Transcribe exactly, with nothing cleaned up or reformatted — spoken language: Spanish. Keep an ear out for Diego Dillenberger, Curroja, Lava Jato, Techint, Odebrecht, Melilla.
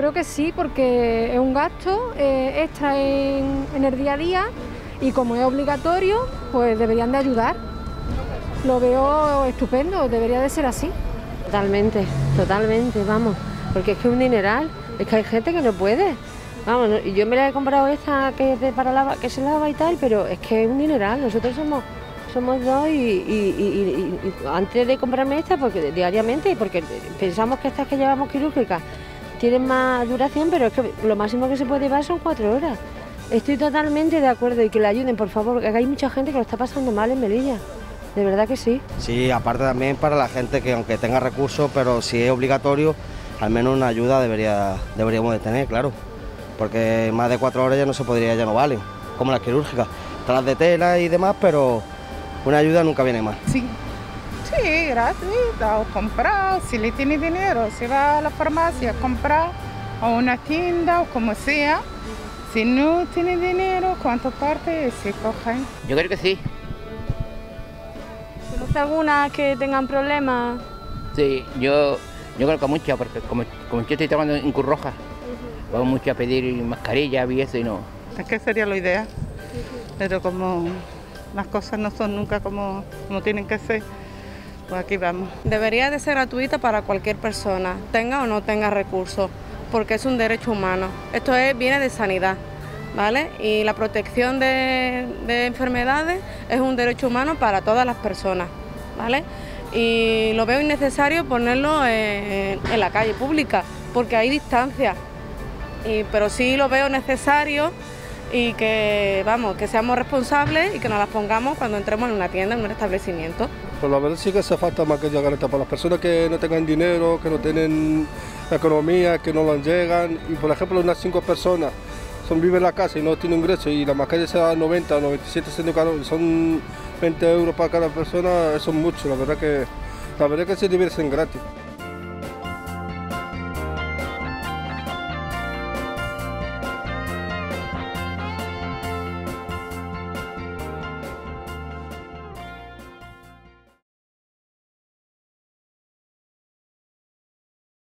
creo que sí, porque es un gasto eh, extra en, en el día a día y como es obligatorio, pues deberían de ayudar. Lo veo estupendo, debería de ser así. Totalmente, totalmente, vamos, porque es que es un dineral, es que hay gente que no puede. Vamos, yo me la he comprado esta que es de para lava, que se lava y tal, pero es que es un dineral, nosotros somos... Somos dos y, y, y, y, y antes de comprarme esta, porque diariamente, porque pensamos que estas que llevamos quirúrgicas tienen más duración, pero es que lo máximo que se puede llevar son cuatro horas. Estoy totalmente de acuerdo y que la ayuden, por favor, porque acá hay mucha gente que lo está pasando mal en Melilla, de verdad que sí. Sí, aparte también para la gente que aunque tenga recursos, pero si es obligatorio, al menos una ayuda debería, deberíamos de tener, claro, porque más de cuatro horas ya no se podría, ya no vale, como las quirúrgicas, las de tela y demás, pero... Una ayuda nunca viene más. Sí, sí, gratuita, o comprar, si le tiene dinero, si va a la farmacia a comprar, o a una tienda, o como sea. Si no tiene dinero, ¿cuántas partes se cogen? Yo creo que sí. ¿Conoce algunas que tengan problemas? Sí, yo, yo creo que muchas, porque como, como yo estoy trabajando en Curroja, uh-huh. Vamos mucho a pedir mascarillas y eso y no. Es que sería la idea, pero como... Las cosas no son nunca como, como tienen que ser, pues aquí vamos. Debería de ser gratuita para cualquier persona, tenga o no tenga recursos, porque es un derecho humano. Esto es, viene de sanidad, ¿vale? Y la protección de, de enfermedades es un derecho humano para todas las personas, ¿vale? Y lo veo innecesario ponerlo en, en la calle pública, porque hay distancia, y, pero sí lo veo necesario. Y que, vamos, que seamos responsables y que nos las pongamos cuando entremos en una tienda, en un establecimiento. Pues la verdad sí que hace falta mascarilla garantía para las personas que no tengan dinero, que no tienen economía, que no las llegan. Y por ejemplo, unas cinco personas son viven en la casa y no tienen ingresos y la mascarilla se da noventa, noventa y siete, son veinte euros para cada persona, eso es mucho, la verdad que, la verdad que sí debería ser gratis.